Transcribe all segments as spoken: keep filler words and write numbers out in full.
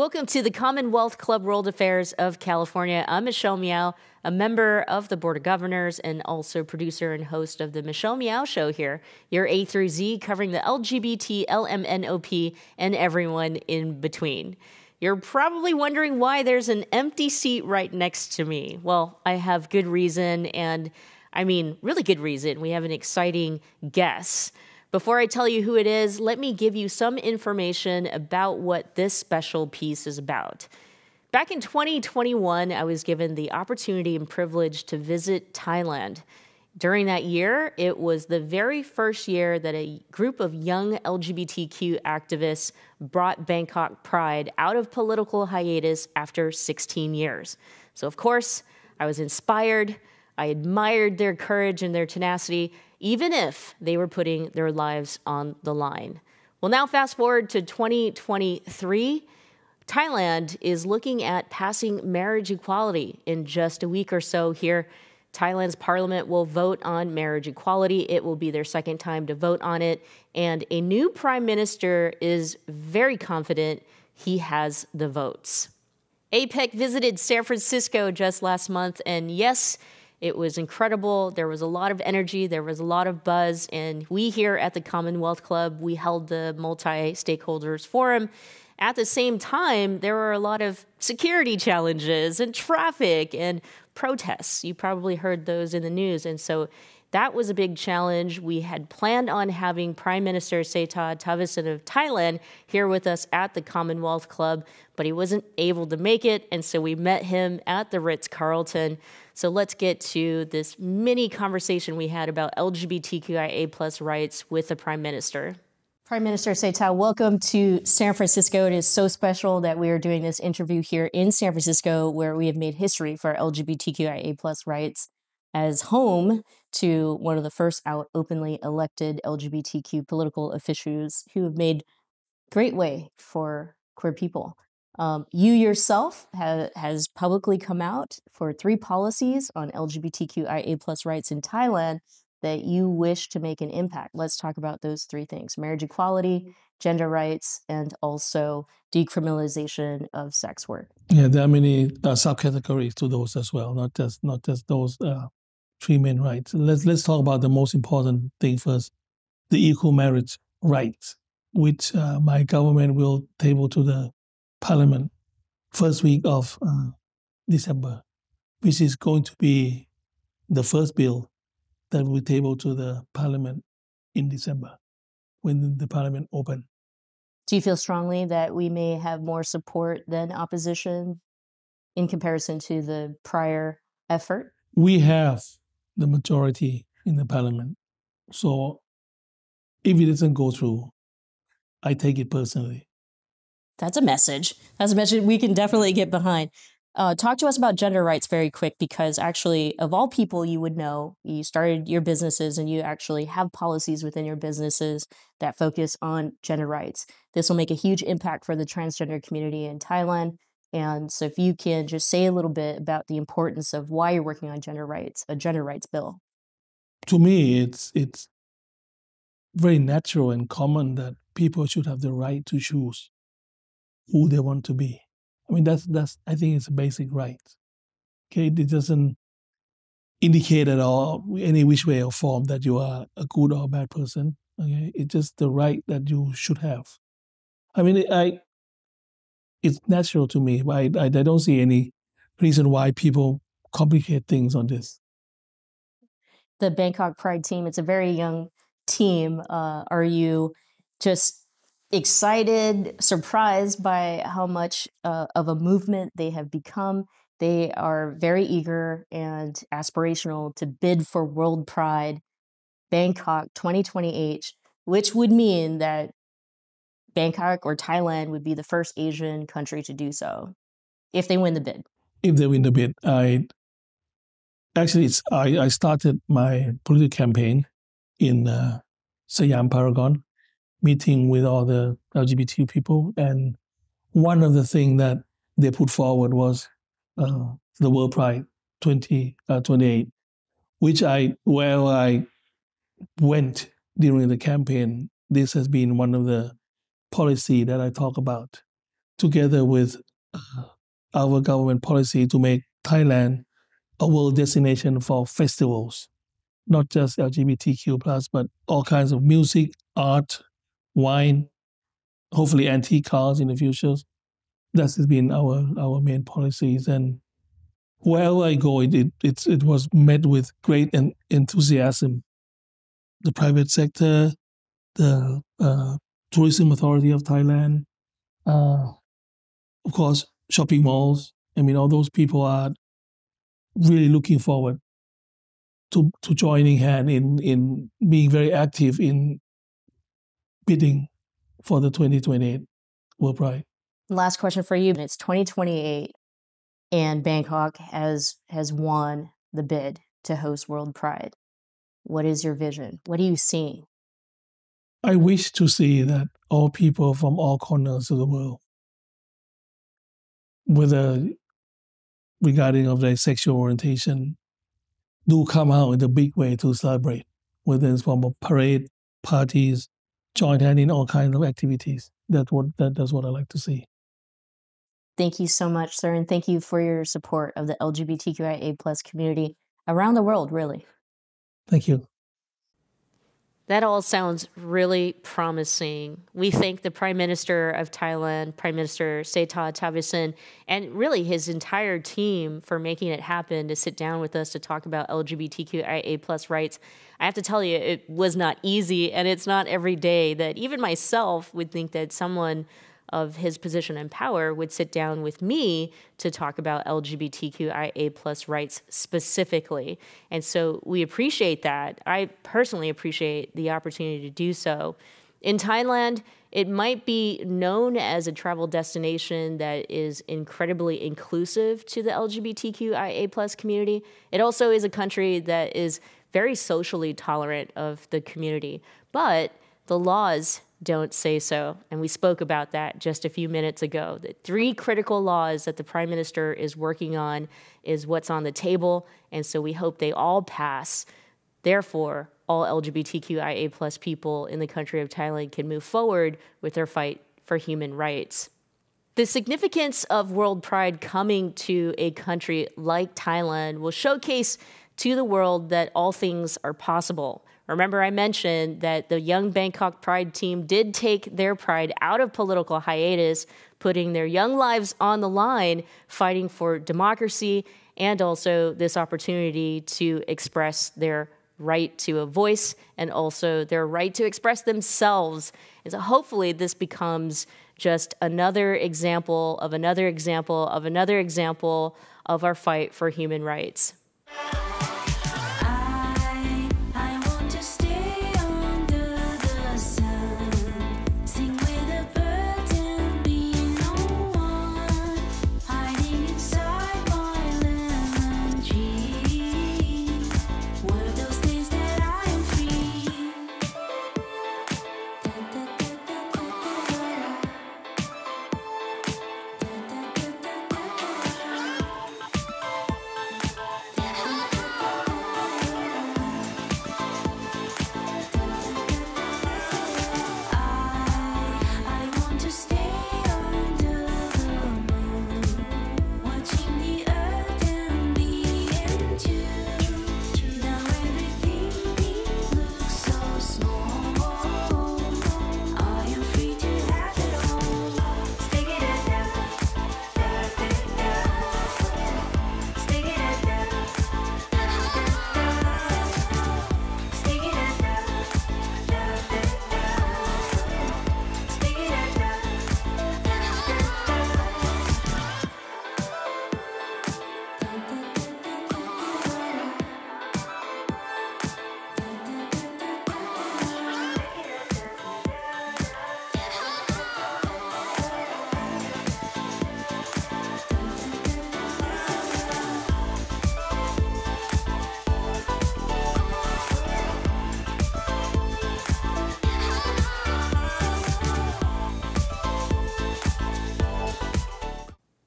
Welcome to the Commonwealth Club World Affairs of California. I'm Michelle Meow, a member of the Board of Governors and also producer and host of the Michelle Meow Show here, your A through Z, covering the L G B T, L M N O P, and everyone in between. You're probably wondering why there's an empty seat right next to me. Well, I have good reason, and I mean, really good reason. We have an exciting guest. Before I tell you who it is, let me give you some information about what this special piece is about. Back in twenty twenty-one, I was given the opportunity and privilege to visit Thailand. During that year, it was the very first year that a group of young L G B T Q activists brought Bangkok Pride out of political hiatus after sixteen years. So of course, I was inspired. I admired their courage and their tenacity, even if they were putting their lives on the line. Well, now fast forward to twenty twenty-three. Thailand is looking at passing marriage equality in just a week or so here. Thailand's parliament will vote on marriage equality. It will be their second time to vote on it. And a new prime minister is very confident he has the votes. APEC visited San Francisco just last month, and yes, it was incredible. There was a lot of energy. There was a lot of buzz. And we here at the Commonwealth Club, we held the multi-stakeholders forum. At the same time, there were a lot of security challenges and traffic and protests. You probably heard those in the news. And so that was a big challenge. We had planned on having Prime Minister Srettha Thavisin of Thailand here with us at the Commonwealth Club, but he wasn't able to make it. And so we met him at the Ritz-Carlton. So let's get to this mini conversation we had about L G B T Q I A plus rights with the Prime Minister. Prime Minister Srettha, welcome to San Francisco. It is so special that we are doing this interview here in San Francisco, where we have made history for L G B T Q I A plus rights as home to one of the first out openly elected L G B T Q political officials who have made great way for queer people. Um, you yourself ha has publicly come out for three policies on L G B T Q I A plus rights in Thailand that you wish to make an impact. Let's talk about those three things: marriage equality, gender rights, and also decriminalization of sex work. Yeah, there are many uh, subcategories to those as well, not just not just those uh, three main rights. Let's let's talk about the most important thing first: the equal marriage rights, which uh, my government will table to the Parliament first week of uh, December, which is going to be the first bill that we table to the Parliament in December, when the Parliament open. Do you feel strongly that we may have more support than opposition in comparison to the prior effort? We have the majority in the Parliament. So if it doesn't go through, I take it personally. That's a message. That's a message we can definitely get behind. Uh, talk to us about gender rights very quick, because actually, of all people you would know, you started your businesses and you actually have policies within your businesses that focus on gender rights. This will make a huge impact for the transgender community in Thailand. And so if you can just say a little bit about the importance of why you're working on gender rights, a gender rights bill. To me, it's, it's very natural and common that people should have the right to choose who they want to be. I mean, that's, that's, I think it's a basic right. Okay, it doesn't indicate at all, any which way or form, that you are a good or a bad person. Okay, it's just the right that you should have. I mean, it, I, it's natural to me. I, I, I don't see any reason why people complicate things on this. The Bangkok Pride team, it's a very young team. Uh, are you just excited, surprised by how much uh, of a movement they have become? They are very eager and aspirational to bid for World Pride Bangkok twenty twenty-eight, which would mean that Bangkok or Thailand would be the first Asian country to do so, if they win the bid. If they win the bid. I actually, it's, I, I started my political campaign in uh, Siam Paragon, meeting with all the L G B T people. And one of the things that they put forward was uh, the World Pride twenty twenty-eight, which I, where I went during the campaign, this has been one of the policy that I talk about, together with uh, our government policy to make Thailand a world destination for festivals, not just L G B T Q plus, but all kinds of music, art, wine, hopefully antique cars in the future. That has been our, our main policies. And wherever I go, it, it, it, it was met with great enthusiasm. The private sector, the uh, Tourism Authority of Thailand, uh, of course, shopping malls. I mean, all those people are really looking forward to, to joining hand in, in being very active in bidding for the twenty twenty-eight World Pride. Last question for you. It's twenty twenty-eight, and Bangkok has has won the bid to host World Pride. What is your vision? What are you seeing? I wish to see that all people from all corners of the world, whether regarding of their sexual orientation, do come out in a big way to celebrate, whether it's from a parade, parties, joint hand in all kinds of activities. That's what, that, that's what I like to see. Thank you so much, sir, and thank you for your support of the L G B T Q I A plus community around the world, really. Thank you. That all sounds really promising. We thank the Prime Minister of Thailand, Prime Minister Srettha Thavisin, and really his entire team for making it happen to sit down with us to talk about L G B T Q I A plus rights. I have to tell you, it was not easy, and it's not every day that even myself would think that someone of his position and power would sit down with me to talk about L G B T Q I A plus rights specifically. And so we appreciate that. I personally appreciate the opportunity to do so. In Thailand, it might be known as a travel destination that is incredibly inclusive to the L G B T Q I A plus community. It also is a country that is very socially tolerant of the community, but the laws don't say so. And we spoke about that just a few minutes ago. The three critical laws that the Prime Minister is working on is what's on the table. And so we hope they all pass. Therefore, all L G B T Q I A plus people in the country of Thailand can move forward with their fight for human rights. The significance of World Pride coming to a country like Thailand will showcase to the world that all things are possible. Remember, I mentioned that the Young Bangkok Pride team did take their pride out of political hiatus, putting their young lives on the line, fighting for democracy, and also this opportunity to express their right to a voice and also their right to express themselves. And so hopefully this becomes just another example of another example of another example of our fight for human rights.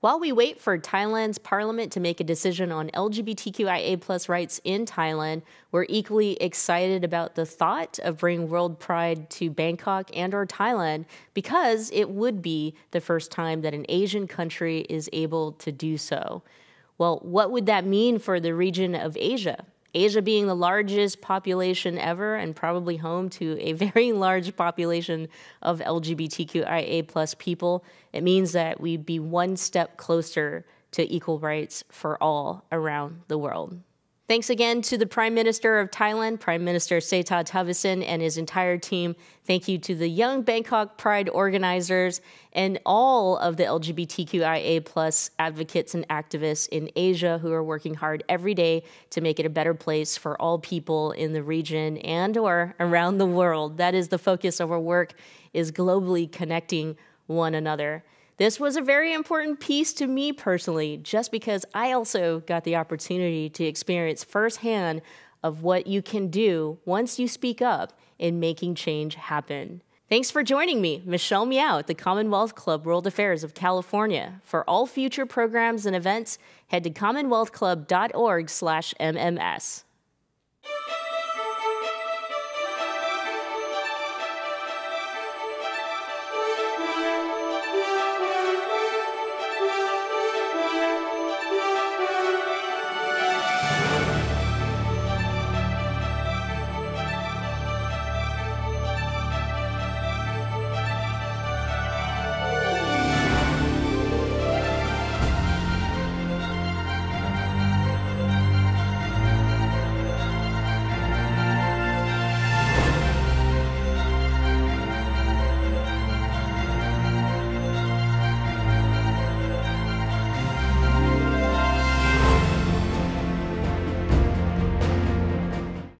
While we wait for Thailand's parliament to make a decision on L G B T Q I A plus rights in Thailand, we're equally excited about the thought of bringing World Pride to Bangkok and or Thailand, because it would be the first time that an Asian country is able to do so. Well, what would that mean for the region of Asia? Asia being the largest population ever and probably home to a very large population of L G B T Q I A plus people, it means that we'd be one step closer to equal rights for all around the world. Thanks again to the Prime Minister of Thailand, Prime Minister Srettha Thavisin, and his entire team. Thank you to the Young Bangkok Pride organizers and all of the L G B T Q I A plus advocates and activists in Asia who are working hard every day to make it a better place for all people in the region and or around the world. That is the focus of our work, is globally connecting one another. This was a very important piece to me personally, just because I also got the opportunity to experience firsthand of what you can do once you speak up in making change happen. Thanks for joining me, Michelle Meow at the Commonwealth Club World Affairs of California. For all future programs and events, head to commonwealth club dot org slash M M S.